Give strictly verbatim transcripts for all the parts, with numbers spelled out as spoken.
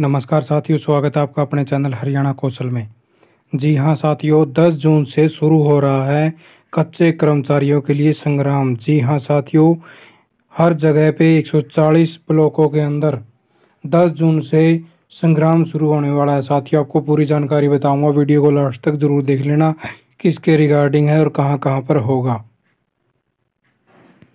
नमस्कार साथियों, स्वागत है आपका अपने चैनल हरियाणा कौशल में। जी हाँ साथियों, दस जून से शुरू हो रहा है कच्चे कर्मचारियों के लिए संग्राम। जी हाँ साथियों, हर जगह पे एक सौ चालीस ब्लॉकों के अंदर दस जून से संग्राम शुरू होने वाला है। साथियों आपको पूरी जानकारी बताऊंगा, वीडियो को लास्ट तक जरूर देख लेना किसके रिगार्डिंग है और कहाँ कहाँ पर होगा।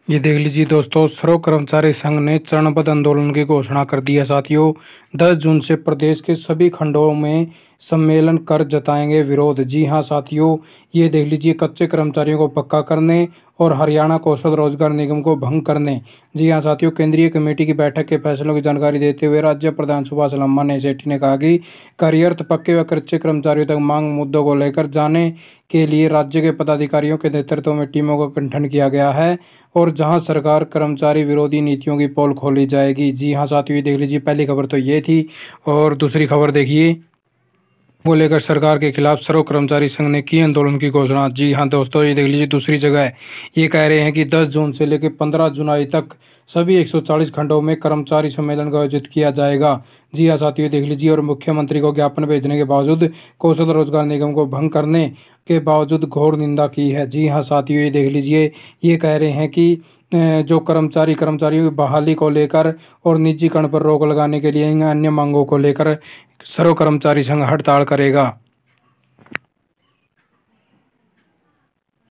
ये देख लीजिए दोस्तों, सर्व कर्मचारी संघ ने चरणबद्ध आंदोलन की घोषणा कर दी है। साथियों दस जून से प्रदेश के सभी खंडों में सम्मेलन कर जताएंगे विरोध। जी हां साथियों, ये देख लीजिए, कच्चे कर्मचारियों को पक्का करने और हरियाणा कौशल रोजगार निगम को भंग करने। जी हां साथियों, केंद्रीय कमेटी की बैठक के फैसलों की जानकारी देते हुए राज्य प्रधान सुभाष लम्मा सेठ ने कहा कि करियर पक्के व कच्चे कर्मचारियों तक मांग मुद्दों को लेकर जाने के लिए राज्य के पदाधिकारियों के नेतृत्व में टीमों का गठन किया गया है और जहाँ सरकार कर्मचारी विरोधी नीतियों की पोल खोली जाएगी। जी हाँ साथियों, देख लीजिए, पहली खबर तो ये थी और दूसरी खबर देखिए, वो लेकर सरकार के खिलाफ सर्व कर्मचारी संघ ने की आंदोलन की घोषणा। जी हाँ दोस्तों, ये देख लीजिए, दूसरी जगह है। ये कह रहे हैं कि दस जून से लेकर पंद्रह जुलाई तक सभी एक सौ चालीस खंडों में कर्मचारी सम्मेलन का आयोजित किया जाएगा। जी हाँ साथियों, देख लीजिए, और मुख्यमंत्री को ज्ञापन भेजने के बावजूद कौशल रोजगार निगम को भंग करने के बावजूद घोर निंदा की है। जी हाँ साथियों, ये देख लीजिए, ये कह रहे हैं कि जो कर्मचारी कर्मचारियों की बहाली को लेकर और निजीकरण पर रोक लगाने के लिए अन्य मांगों को लेकर सर्व कर्मचारी संघ हड़ताल करेगा।